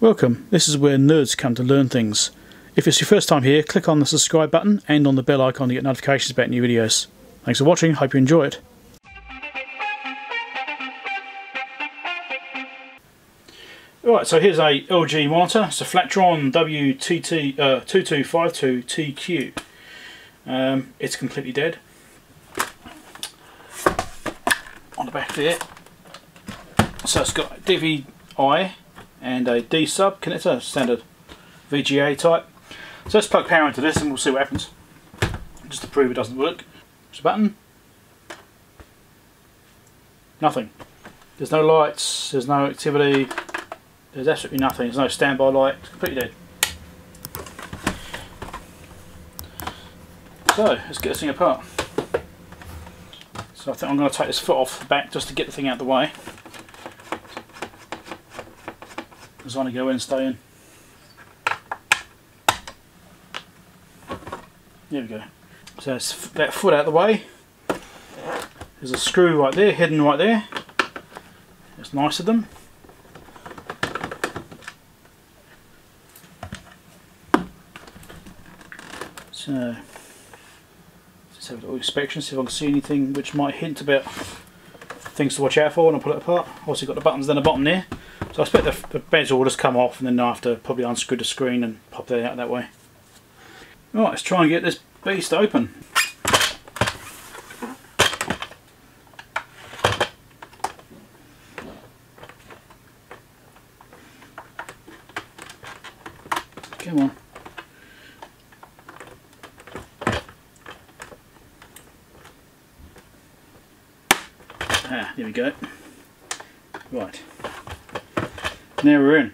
Welcome, this is where nerds come to learn things. If it's your first time here, click on the subscribe button and on the bell icon to get notifications about new videos. Thanks for watching, hope you enjoy it. Right, so here's a LG monitor. It's a Flatron WTT 2252TQ. It's completely dead. On the back there. So it's got a DVI and a D-sub connector, standard VGA type. So let's plug power into this and we'll see what happens. Just to prove it doesn't work. Push the button. Nothing. There's no lights, there's no activity. There's absolutely nothing, there's no standby light, it's completely dead. So, let's get this thing apart. So I think I'm going to take this foot off the back just to get the thing out of the way. Because I want to go in and stay in. There we go. So that's that foot out of the way. There's a screw right there, hidden right there. It's nice of them. So, let's have a little inspection, see if I can see anything which might hint about things to watch out for when I pull it apart. Obviously got the buttons down the bottom there, so I expect the bezel will just come off and then I have to probably unscrew the screen and pop that out that way. Alright, let's try and get this beast open. Come on. Ah, there we go. Right. Now we're in.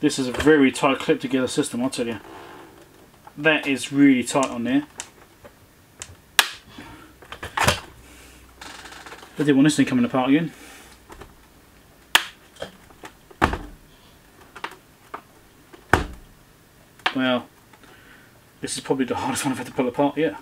This is a very tight clip together system, I'll tell you. That is really tight on there. I didn't want this thing coming apart again. Well. This is probably the hardest one I've had to pull apart, yeah.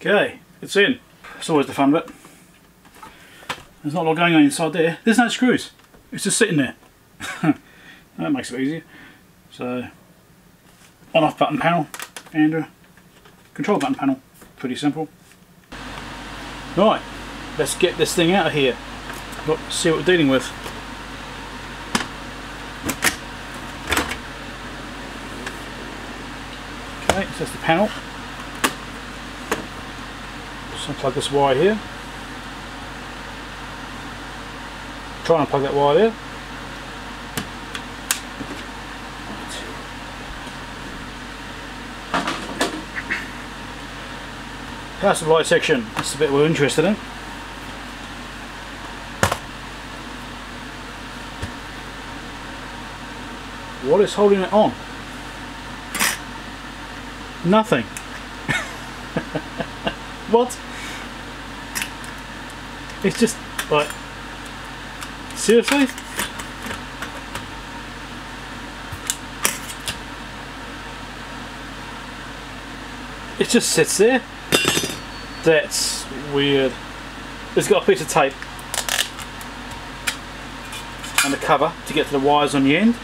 Okay, it's in. It's always the fun bit. There's not a lot going on inside there. There's no screws. It's just sitting there. That makes it easier. So, on-off button panel and a control button panel. Pretty simple. Right, let's get this thing out of here. Let's see what we're dealing with. Okay, so that's the panel. Unplug this wire here. Try and unplug that wire there. Power supply section. That's the bit we're interested in. What is holding it on? Nothing. What? It's just like, seriously? It just sits there? That's weird. It's got a piece of tape. and the cover to get to the wires on the end.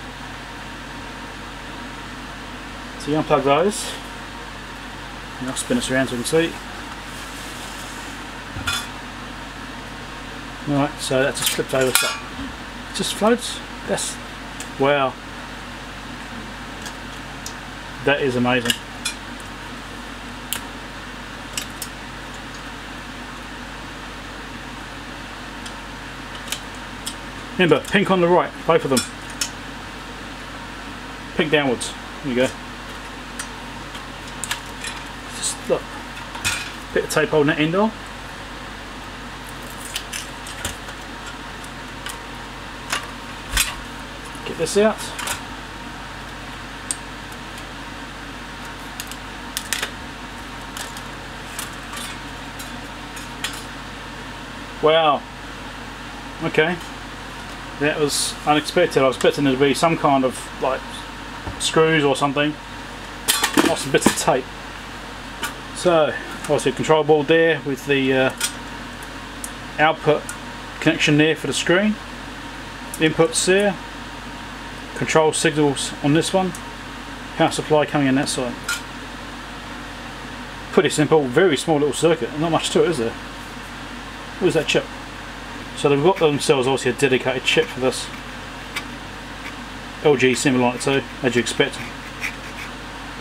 So you unplug those, and I'll spin this around so you can see. Alright, so that's just flipped over, so it just floats. That's, wow, that is amazing. Remember, pink on the right, both of them. Pink downwards, there you go. Just look, bit of tape holding that end on. Get this out. Wow, okay. That was unexpected. I was expecting there to be some kind of like screws or something, or some bits of tape. So obviously a control board there with the output connection there for the screen, inputs there, control signals on this one, power supply coming in that side. Pretty simple, very small little circuit, not much to it, is there? What is that chip? So they've got themselves obviously a dedicated chip for this. LG seem like it too, as you expect.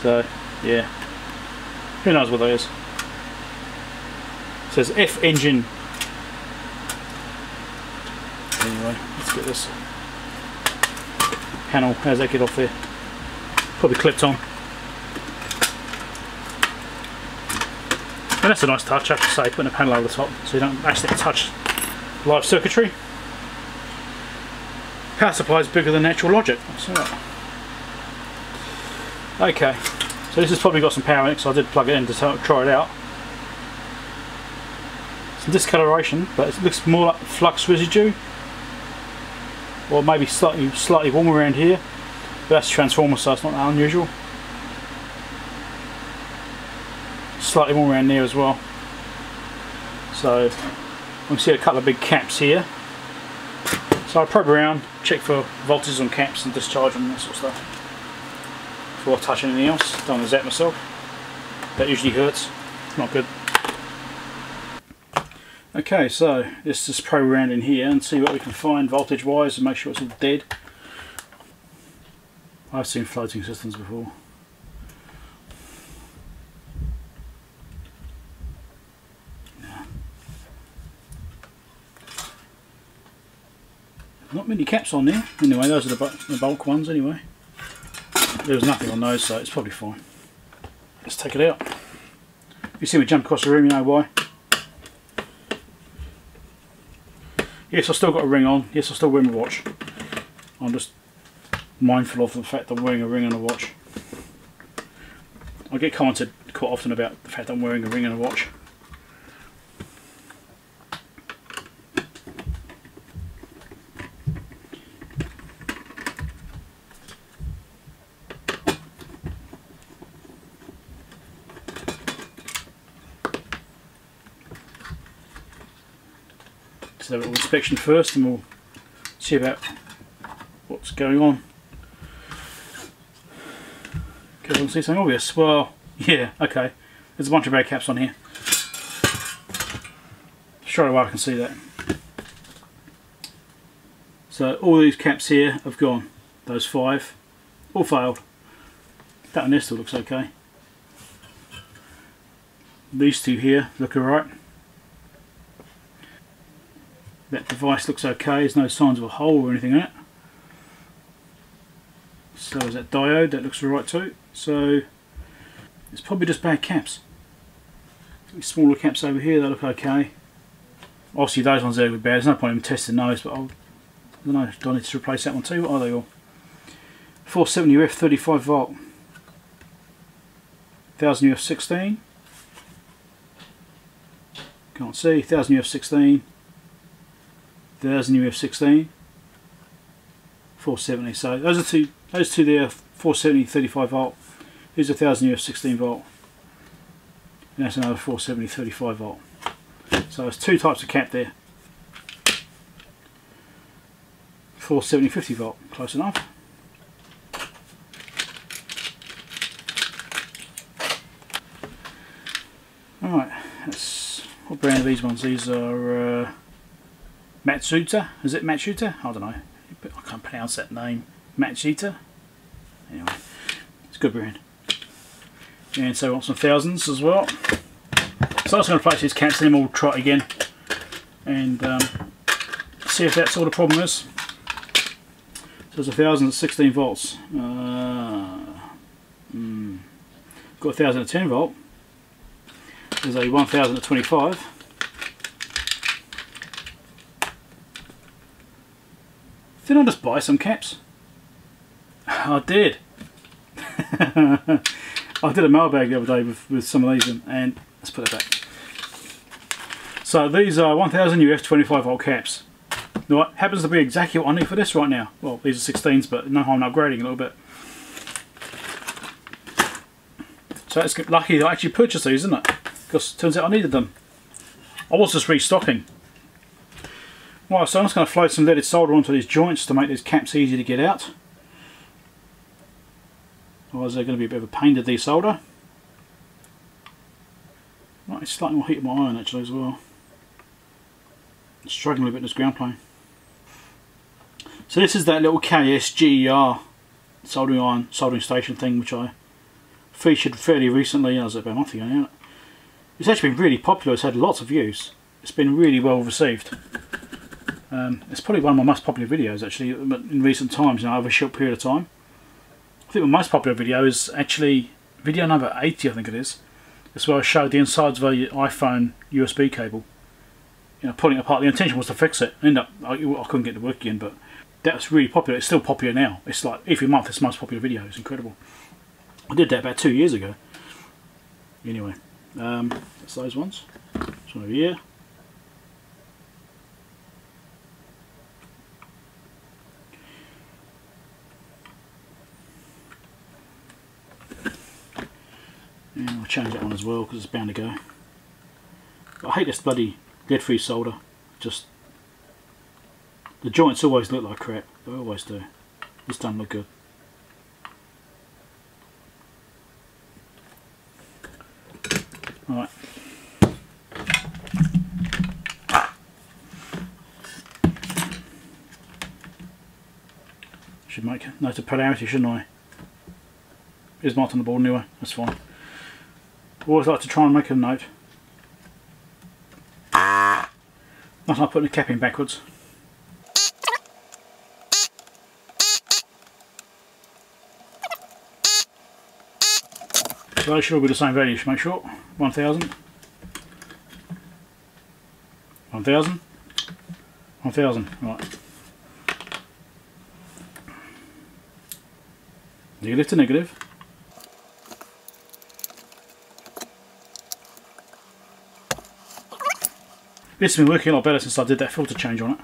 So yeah, who knows what that is. It says F engine. Anyway, let's get this panel. How's that get off there? Probably clipped on. And that's a nice touch, I have to say, putting a panel over the top so you don't actually touch live circuitry. Power supply is bigger than natural logic. Okay, so this has probably got some power in it, so I did plug it in to try it out. Some discoloration, but it looks more like flux residue, or maybe slightly warmer around here. But that's a transformer, so it's not that unusual. Slightly warmer around there as well. So we see a couple of big caps here, so I'll probe around, check for voltages on caps and discharge and that sort of stuff before I touch anything else. Don't want to zap myself, that usually hurts, not good. Okay, so let's just probe around in here and see what we can find voltage wise and make sure it's all dead. I've seen floating systems before. Not many caps on there. Anyway, those are the bulk ones anyway. There was nothing on those, so it's probably fine. Let's take it out. You see me jump across the room, you know why. Yes, I've still got a ring on. Yes, I'm still wearing my watch. I'm just mindful of the fact that I'm wearing a ring and a watch. I get commented quite often about the fact that I'm wearing a ring and a watch. So a little inspection first, and we'll see about what's going on. Because I'll see something obvious. Well, yeah, okay. There's a bunch of red caps on here. Straight away I can see that. So all these caps here have gone. Those five, all failed. That one there still looks okay. These two here look alright. That device looks okay, there's no signs of a hole or anything in it. So is that diode, that looks alright too. So it's probably just bad caps. These smaller caps over here, they look okay. Obviously those ones there look bad, there's no point in testing those, but I don't know, do I need to replace that one too? What are they all? 470UF 35 volt. 1000UF 16. Can't see, 1000UF 16. 1000 UF 16, 470. So those two there, 470 35 volt. Here's 1000 UF 16 volt, and that's another 470 35 volt. So there's two types of cap there. 470-50 volt, close enough. Alright, what brand are these ones? These are Matsuta, is it Matsuta? I don't know, I can't pronounce that name. Matsuta? Anyway, it's a good brand. And so I want some thousands as well. So I'm just going to place these cams and then we'll try it again and see if that's what the problem is. So it's 1,000 at 16 volts. Got 1,000 at 10 volt. There's a 1,000 at 25. Did I just buy some caps? I did. I did a mailbag the other day with some of these in, and let's put that back. So these are 1000 US 25 volt caps. Now what happens to be exactly what I need for this right now. Well, these are 16s, but no harm upgrading a little bit. So it's lucky that I actually purchased these, isn't it? Because it turns out I needed them. I was just restocking. Right, so I'm just going to float some leaded solder onto these joints to make these caps easy to get out. Otherwise they're going to be a bit of a pain to desolder. Right, it's starting to heat my iron actually as well. I'm struggling a bit in this ground plane. So this is that little KSGER soldering iron, soldering station thing which I featured fairly recently. I was about a month ago now. It's actually been really popular, it's had lots of views. It's been really well received. It's probably one of my most popular videos actually in recent times, you know, over a short period of time. I think my most popular video is actually video number 80, I think it is. That's where I showed the insides of an iPhone USB cable. You know, pulling it apart. The intention was to fix it. End up, I couldn't get to work again, but that's really popular. It's still popular now. It's like every month it's the most popular video. It's incredible. I did that about 2 years ago. Anyway, that's those ones. This one over here. And I'll change that one as well because it's bound to go. But I hate this bloody lead-free solder. Just the joints always look like crap. They always do. This doesn't look good. Alright. Should make a note of polarity, shouldn't I? It's not on the board anyway, that's fine. Always like to try and make a note. Not like putting the cap in backwards. So those should all be the same value, should make sure. 1000. 1000. 1000. Right. Negative to negative. This has been working a lot better since I did that filter change on it.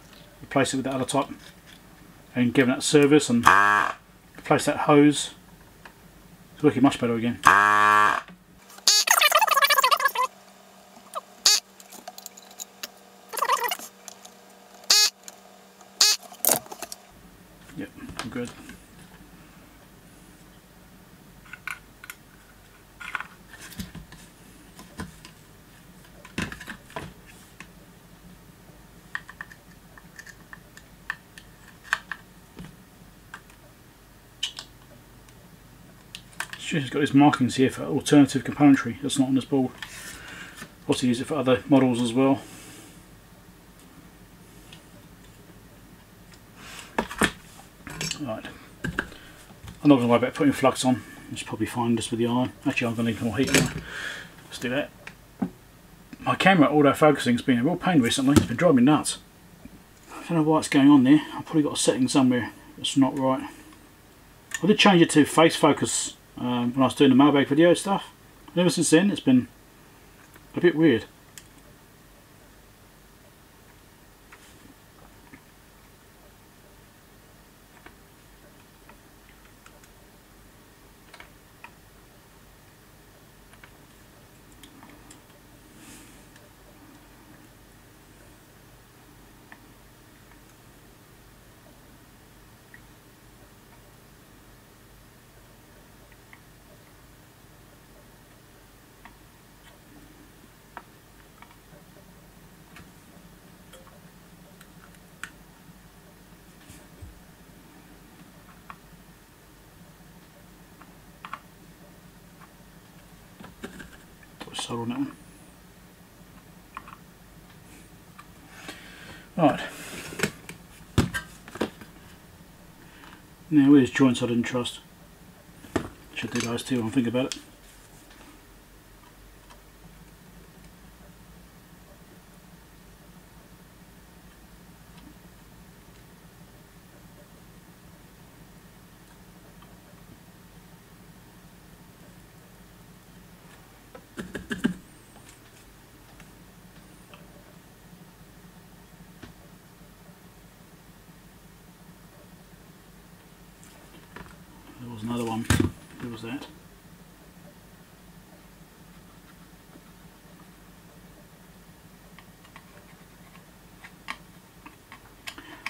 Replace it with that other type and given that service and replace that hose. It's working much better again. Yep, I'm good. It's got these markings here for alternative componentry. That's not on this board. Also use it for other models as well. Right. I'm not going to worry about putting flux on. It's probably fine just with the iron. Actually, I'm going to need more heat. Let's do that. My camera auto focusing has been a real pain recently. It's been driving me nuts. I don't know why it's going on there. I've probably got a setting somewhere that's not right. I did change it to face focus. When I was doing the mailbag video stuff, and ever since then it's been a bit weird. subtle now. Right. Now where's joints I didn't trust? Should do those two and think about it. Another one. Where was that?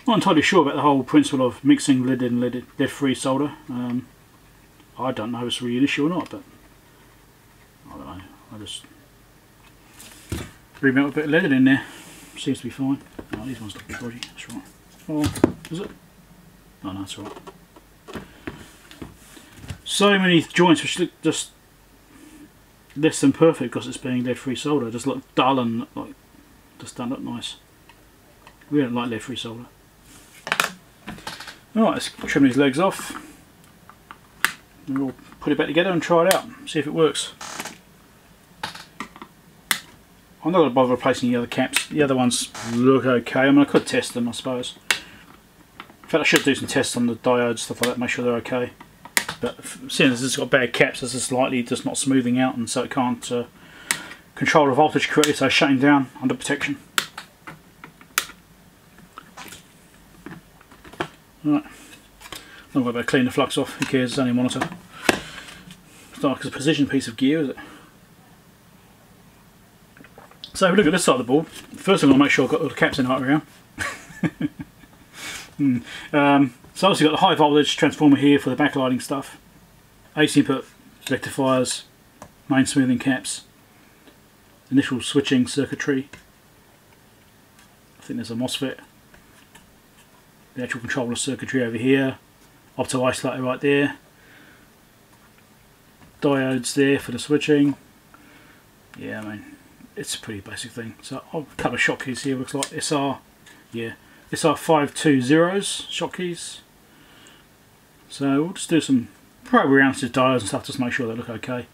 Not entirely sure about the whole principle of mixing lead and lead-free solder. I don't know if it's really an issue or not, but I don't know. I just remelt a bit of lead in there. Seems to be fine. Oh, these ones look dodgy. That's right. Oh, is it? Oh no, that's all right. So many joints which look just less than perfect because it's being lead-free solder. Just look dull and like just don't look nice. We don't like lead-free solder. Alright, let's trim these legs off. And we'll put it back together and try it out. See if it works. I'm not going to bother replacing the other caps. The other ones look okay. I mean, I could test them, I suppose. In fact, I should do some tests on the diodes, stuff like that, make sure they're okay. But seeing as it's got bad caps, this is slightly just not smoothing out, and so it can't control the voltage correctly, so it's shutting down under protection. Alright, I'm going to clean the flux off, who cares, it's only a monitor. It's not like it's a precision piece of gear, is it? So if we look at this side of the board, first I'm going to make sure I've got all the caps in the right way around. So obviously got the high voltage transformer here for the backlighting stuff, AC input, rectifiers, main smoothing caps, initial switching circuitry, I think there's a MOSFET, the actual controller circuitry over here, opto isolator right there, diodes there for the switching. Yeah, I mean, it's a pretty basic thing. So I'll cover shock keys here, looks like SR, yeah, SR520s shock keys. So we'll just do some probe around to diodes and stuff just to make sure they look okay.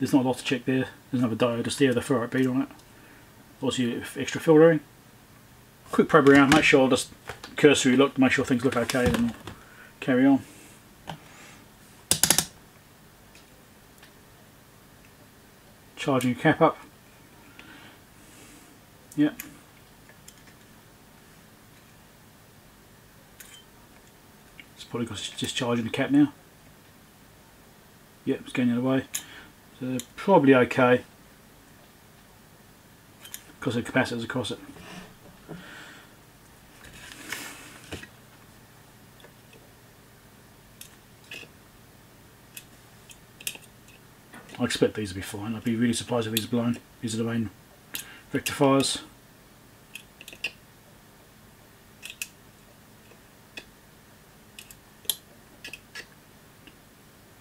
There's not a lot to check there. There's another diode just there with a ferrite bead on it. Also extra filtering. Quick probe around, make sure, just cursory look, make sure things look okay, and we'll carry on. Charging your cap up. Yep. Probably because it's just charging the cap now. Yep, it's going the other way. So probably okay because the capacitor's across it. I expect these to be fine. I'd be really surprised if these are blown. These are the main rectifiers.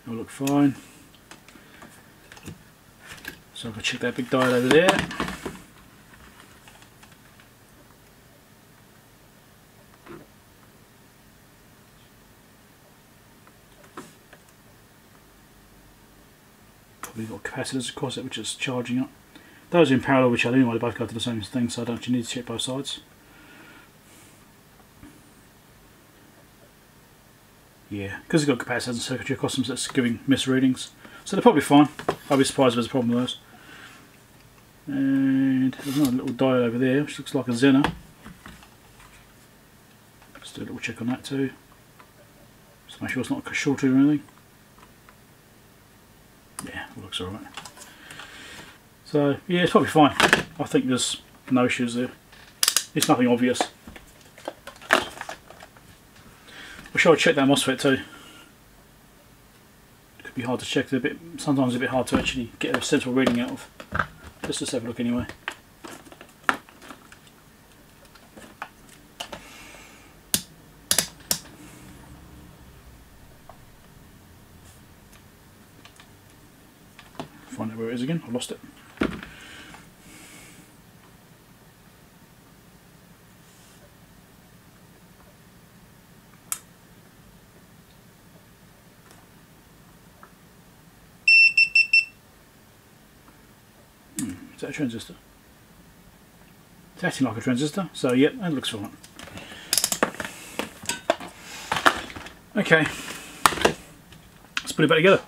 It'll look fine. So I'm going to check that big diode over there. Probably got capacitors across it which is charging up. Those are in parallel with each other anyway, they both go to the same thing, so I don't actually need to check both sides. Yeah, because it's got capacitors and circuitry across them, so it's giving misreadings. So they're probably fine. I'd be surprised if there's a problem with those. And there's another little diode over there, which looks like a Zener. Just do a little check on that too. Just make sure it's not shorted or anything. Yeah, it looks alright. So, yeah, it's probably fine. I think there's no issues there. It's nothing obvious. I should check that MOSFET too. It could be hard to check, a bit, sometimes a bit hard to actually get a central reading out of. Let's just have a look anyway. Find know where it is again, I've lost it. Is that a transistor? It's acting like a transistor, so yep, that looks fine. Okay, let's put it back together.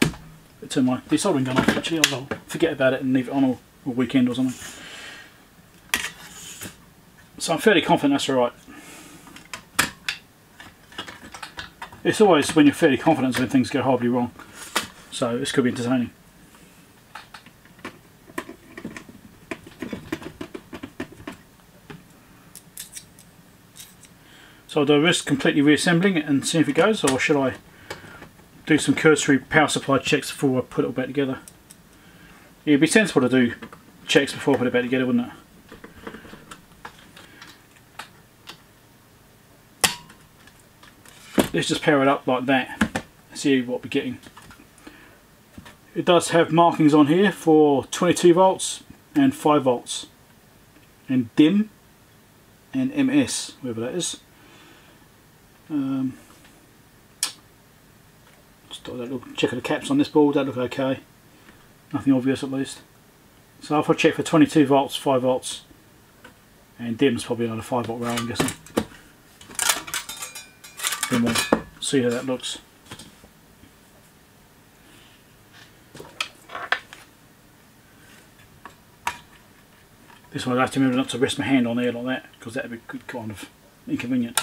Let's turn my desoldering gun off actually, I'll forget about it and leave it on all weekend or something. So I'm fairly confident that's alright. It's always when you're fairly confident when things go horribly wrong, so this could be entertaining. So do I risk completely reassembling it and see if it goes, or should I do some cursory power supply checks before I put it all back together? It'd be sensible to do checks before I put it back together, wouldn't it? Let's just power it up like that, see what we're getting. It does have markings on here for 22 volts and 5 volts, and DIM and MS, whatever that is. Just do a little check of the caps on this board, that look okay, nothing obvious at least. So if I check for 22 volts, 5 volts and DIM's probably another 5 volt rail I'm guessing, then we'll see how that looks. This one I'd have to remember not to rest my hand on there like that, because that would be kind of inconvenient.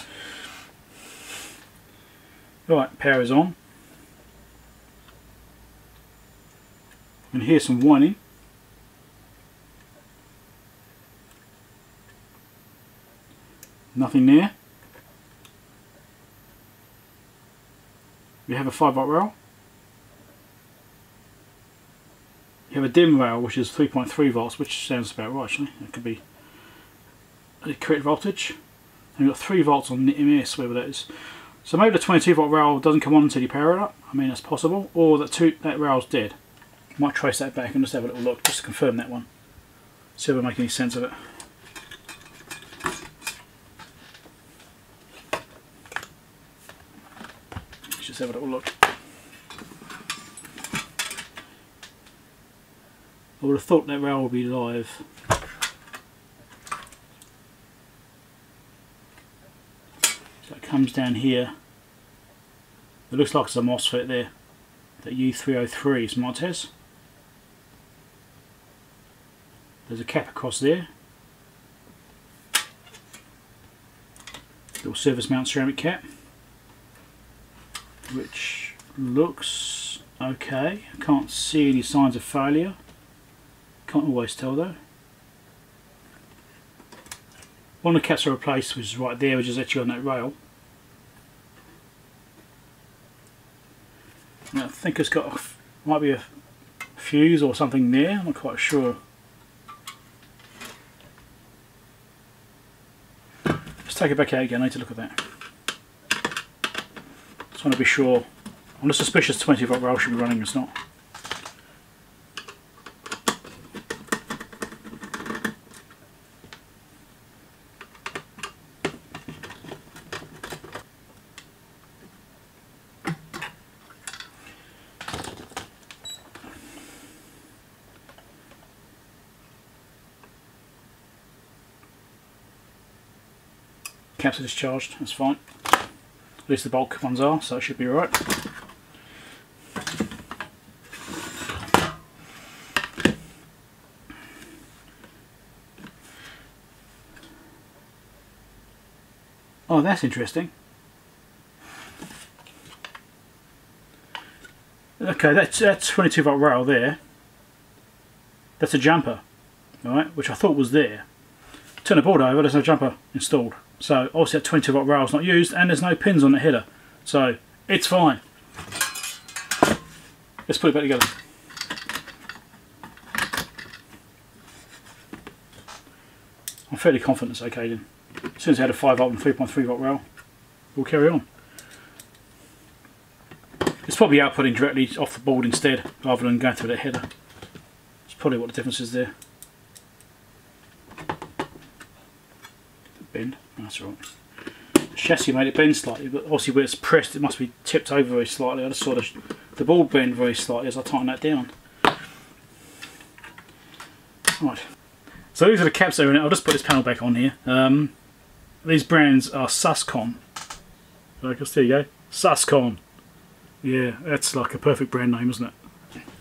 Right, power is on. I can hear some whining. Nothing there. We have a 5 volt rail. We have a DIM rail which is 3.3 volts, which sounds about right actually. That could be the correct voltage. And we've got 3 volts on the MS, wherever that is. So maybe the 22 volt rail doesn't come on until you power it up. I mean, that's possible. Or that rail's dead. Might trace that back and just have a little look just to confirm that one. See if I make any sense of it. Let's just have a little look. I would have thought that rail would be live. Comes down here. It looks like it's a MOSFET there. That U303 is Martes. There's a cap across there. Little service mount ceramic cap, which looks okay. I can't see any signs of failure. Can't always tell though. One of the caps are replaced, which is right there, which is actually on that rail. I think it's got might be a fuse or something there, I'm not quite sure. Let's take it back out again, I need to look at that. Just want to be sure. I'm just suspicious 20 volt rail should be running, it's not. Caps are discharged, that's fine. At least the bulk ones are, so it should be alright. Oh, that's interesting. Okay, that's 22 volt rail there. That's a jumper, alright, which I thought was there. Turn the board over, there's no jumper installed. So obviously that 20 volt rail is not used and there's no pins on the header. So it's fine. Let's put it back together. I'm fairly confident it's okay then. As soon as I had a 5 volt and 3.3 volt rail, we'll carry on. It's probably outputting directly off the board instead rather than going through the header. probably what the difference is there. The bend, that's right. The chassis made it bend slightly, but obviously where it's pressed it must be tipped over very slightly. I just saw the ball bend very slightly as I tighten that down. Right, so these are the caps that are in it. I'll just put this panel back on here. These brands are Suscon. Like, there you go, Suscon. Yeah, that's like a perfect brand name, isn't it?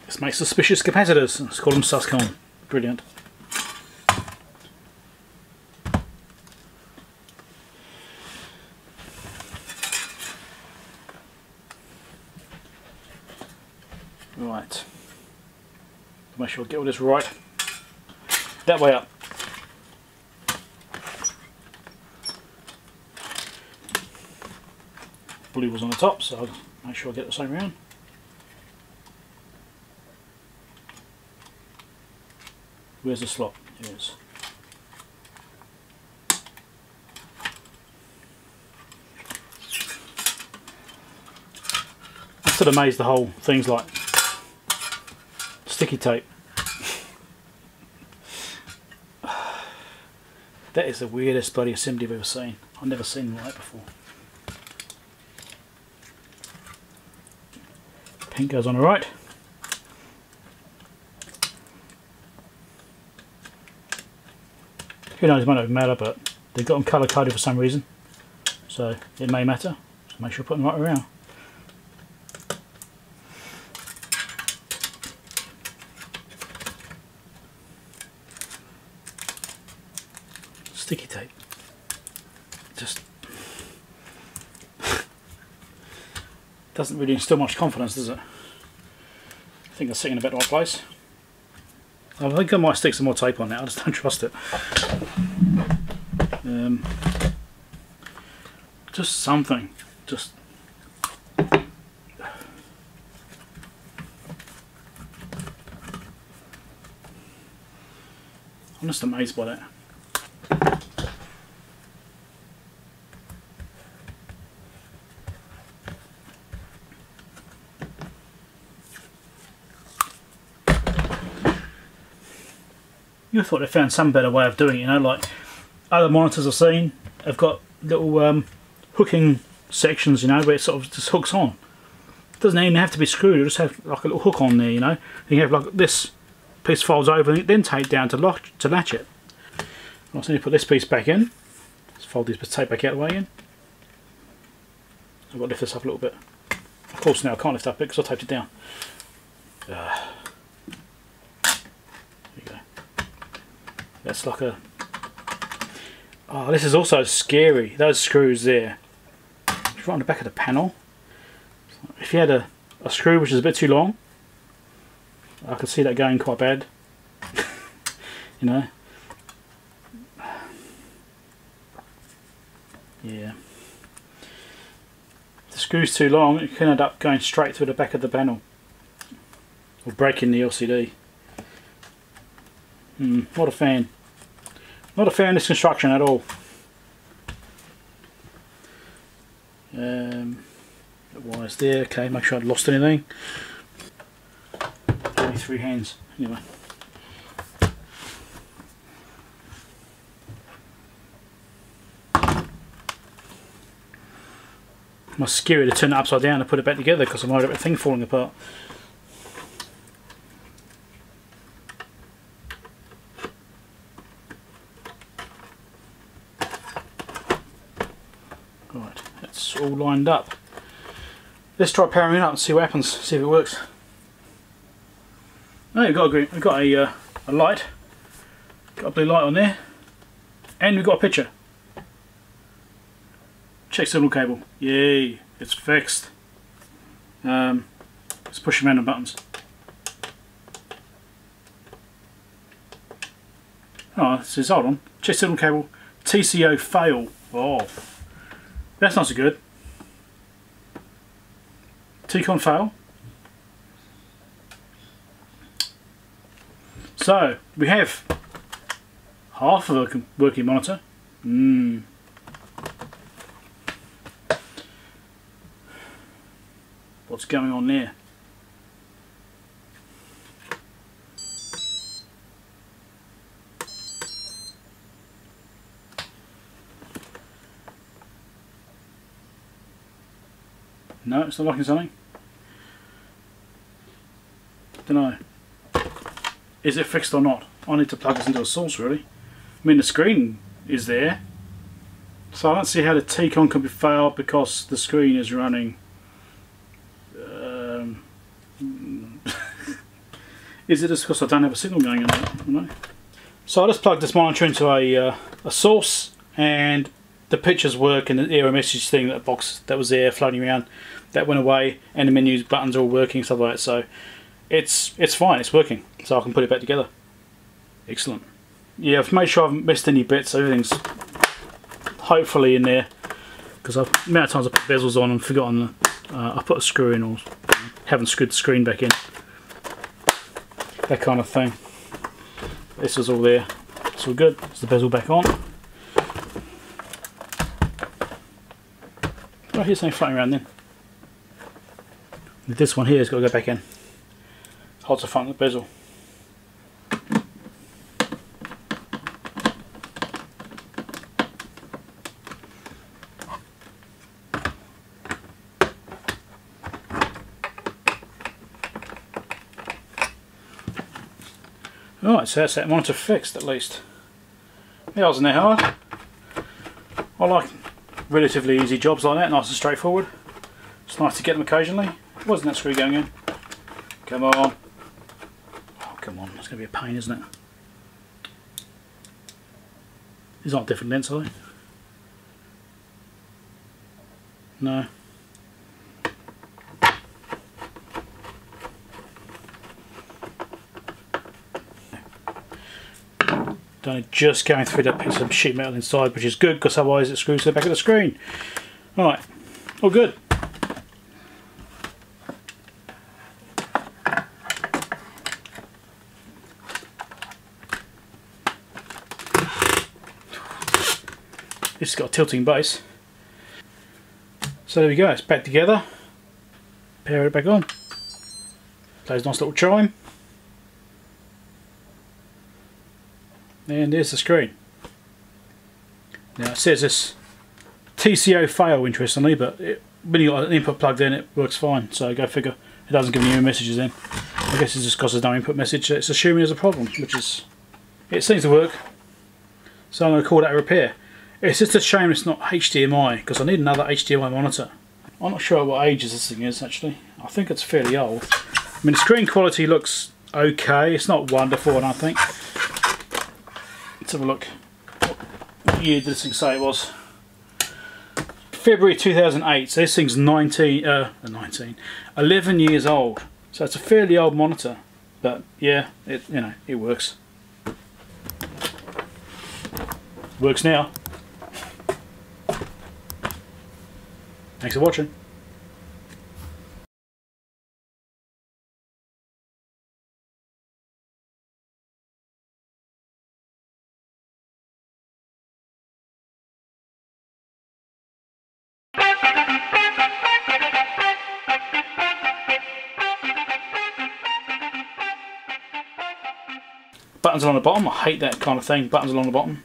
This makes suspicious capacitors. Let's call them Suscon. Brilliant. Right. Make sure I get all this right. That way up. Blue was on the top, so I'll make sure I get the same round. Where's the slot? Yes. I'm still amazed the whole thing's like sticky tape. That is the weirdest bloody assembly I've ever seen. I've never seen one like that before. Pink goes on the right. Who knows, it might not matter, but they've got them colour coded for some reason. So it may matter. So make sure I put them right around. Sticky tape. Just doesn't really instill much confidence, does it? I think I'm sitting in about the right place. I think I might stick some more tape on that. I just don't trust it. Just something. Just I'm just amazed by that. You thought they found some better way of doing it, you know, like other monitors I've seen have got little hooking sections, you know, where it sort of just hooks on. It doesn't even have to be screwed, it'll just have like a little hook on there, you know. You have like this piece folds over and then tape down to latch it. I also need to put this piece back in. Let's fold this tape back out of the way again. I've got to lift this up a little bit. Of course now I can't lift up it because I taped it down. That's like a... Oh, this is also scary. Those screws there. It's right on the back of the panel. If you had a screw which is a bit too long, I could see that going quite bad. You know? Yeah. If the screw's too long, it can end up going straight through the back of the panel. Or breaking the LCD. Not a fan. Not a fan of this construction at all. That wire's there, okay, make sure I'd lost anything. Only three hands, anyway. I'm scary to turn it upside down and put it back together because I'm worried about the thing falling apart. All lined up. Let's try powering it up and see what happens, see if it works. Oh, we've got a light, got a blue light on there, and we've got a picture. Check signal cable. Yay, it's fixed. Let's push some random buttons. Oh, it says hold on. Check signal cable. TCO fail. Oh, that's not so good. Tcon fail. So we have half of a working monitor. What's going on there? No, it's not locking something. Dunno. Is it fixed or not? I need to plug this into a source really. I mean the screen is there. So I don't see how the TCON could be failed because the screen is running. Is it just because I don't have a signal going on? I don't know. So I just plugged this monitor into a source, and the pictures work, and the error message thing, that box that was there floating around, that went away, and the menus, buttons are all working, stuff like that. So it's fine, it's working. So I can put it back together. Excellent. Yeah, I've made sure I haven't missed any bits. Everything's hopefully in there, because I've the amount of times I put bezels on and forgotten. I put a screw in, or haven't screwed the screen back in. That kind of thing. This is all there. It's all good. It's the bezel back on. Oh, here's something floating around then. This one here has got to go back in. Holds the front of the bezel. Alright, so that's that monitor fixed at least. Yeah, I wasn't that hard. I like relatively easy jobs like that, nice and straightforward. It's nice to get them occasionally. Wasn't that screw going in? Come on. Oh, come on, it's going to be a pain, isn't it? These aren't different lengths, are they? No. Just going through that piece of sheet metal inside, which is good because otherwise it screws to the back of the screen. Alright, all good. This has got a tilting base. So there we go, it's back together. Pair it back on. Plays a nice little chime. And there's the screen. Now it says this TCO fail, interestingly, but when you got an input plugged in, it works fine. So go figure. It doesn't give any messages then. I guess it's just because there's no input message. It's assuming there's a problem, which is, it seems to work. So I'm going to call that a repair. It's just a shame it's not HDMI, because I need another HDMI monitor. I'm not sure what age this thing is actually. I think it's fairly old. I mean, the screen quality looks okay. It's not wonderful, I don't think. Let's have a look. What year did this thing say it was? February 2008. So this thing's 11 years old. So it's a fairly old monitor, but yeah, it works. Works now. Thanks for watching. Buttons along the bottom, I hate that kind of thing, buttons along the bottom.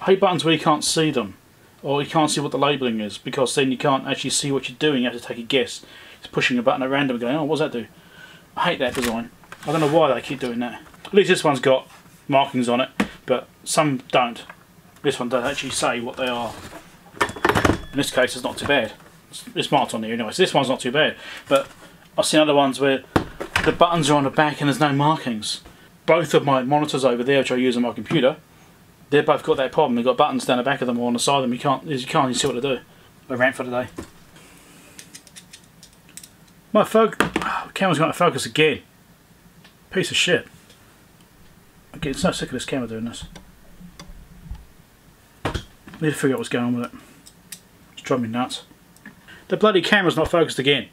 I hate buttons where you can't see them, or you can't see what the labelling is, because then you can't actually see what you're doing, you have to take a guess. It's pushing a button at random going, oh, what's that do? I hate that design. I don't know why they keep doing that. At least this one's got markings on it, but some don't. This one doesn't actually say what they are. In this case, it's not too bad. It's marked on there anyway, so this one's not too bad. But I've seen other ones where the buttons are on the back and there's no markings. Both of my monitors over there, which I use on my computer, they've both got that problem. They've got buttons down the back of them or on the side of them. You can't even see what to do. I rant for today. My camera's going to focus again. Piece of shit. Okay, it's so sick of this camera doing this. I need to figure out what's going on with it. It's driving me nuts. The bloody camera's not focused again.